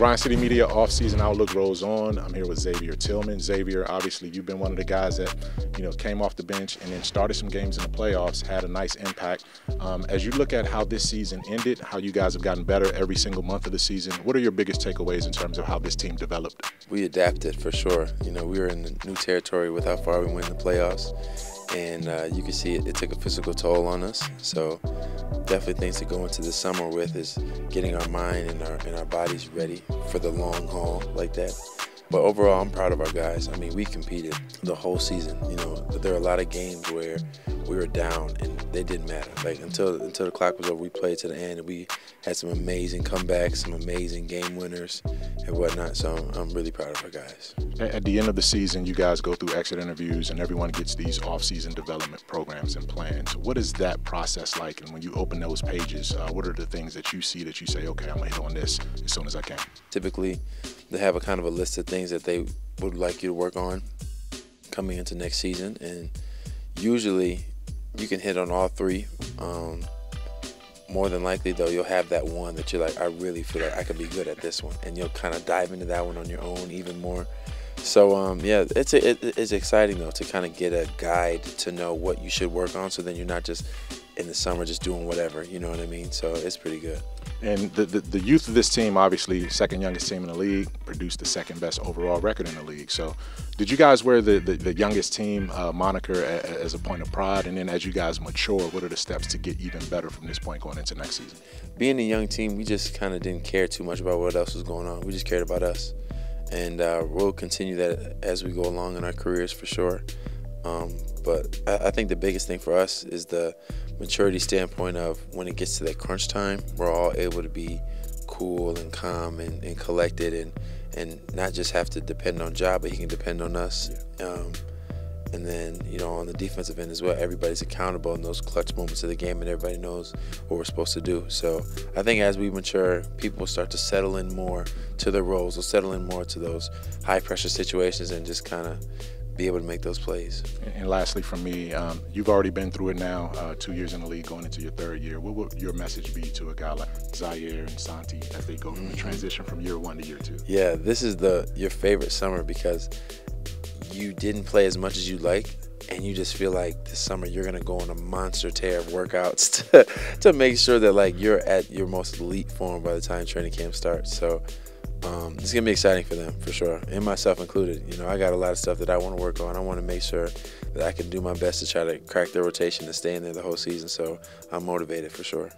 Grind City Media off-season outlook rolls on. I'm here with Xavier Tillman. Xavier, obviously, you've been one of the guys that came off the bench and then started some games in the playoffs, had a nice impact. As you look at how this season ended, how you guys have gotten better every single month of the season, what are your biggest takeaways in terms of how this team developed? We adapted for sure. We were in new territory with how far we went in the playoffs, and you can see it took a physical toll on us. So definitely things to go into the summer with is getting our mind and our bodies ready for the long haul like that. But overall, I'm proud of our guys. I mean, we competed the whole season. There are a lot of games where we were down and they didn't matter. Like until the clock was over, we played to the end, and we had some amazing comebacks, some amazing game winners and whatnot. So I'm really proud of our guys. At the end of the season, you guys go through exit interviews and everyone gets these off-season development programs and plans. What is that process like? And when you open those pages, what are the things that you see that you say, okay, I'm gonna hit on this as soon as I can? Typically, they have a kind of a list of things that they would like you to work on coming into next season, and usually you can hit on all three. More than likely though, you'll have that one that you're like, I really feel like I could be good at this one, and you'll kind of dive into that one on your own even more. So yeah, it's exciting though to kind of get a guide to know what you should work on, so then you're not just in the summer just doing whatever, you know what I mean? So it's pretty good. And the youth of this team, obviously second youngest team in the league, produced the second best overall record in the league. So did you guys wear the youngest team moniker as a point of pride? And then as you guys mature, what are the steps to get even better from this point going into next season? Being a young team, we just kind of didn't care too much about what else was going on. We just cared about us. And we'll continue that as we go along in our careers for sure. But I think the biggest thing for us is the maturity standpoint of when it gets to that crunch time, we're all able to be cool and calm and collected and not just have to depend on Jab, but he can depend on us. And then, on the defensive end as well, everybody's accountable in those clutch moments of the game, and everybody knows what we're supposed to do. So I think as we mature, people start to settle in more to their roles, or settle in more to those high-pressure situations and just kind of be able to make those plays. And lastly from me, you've already been through it now, 2 years in the league going into your third year. What would your message be to a guy like Zaire and Santi as they go from the transition from year one to year two? Yeah, this is your favorite summer because you didn't play as much as you like, and you just feel like this summer you're gonna go on a monster tear of workouts to make sure that like you're at your most elite form by the time training camp starts. So it's gonna be exciting for them for sure, and myself included. I got a lot of stuff that I want to work on. I want to make sure that I can do my best to try to crack their rotation and stay in there the whole season. So I'm motivated for sure.